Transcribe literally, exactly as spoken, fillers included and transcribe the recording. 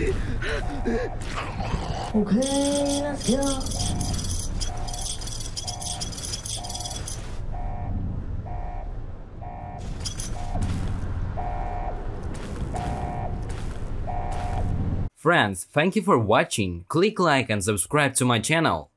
Okay, let's go. Friends, thank you for watching, click like and subscribe to my channel.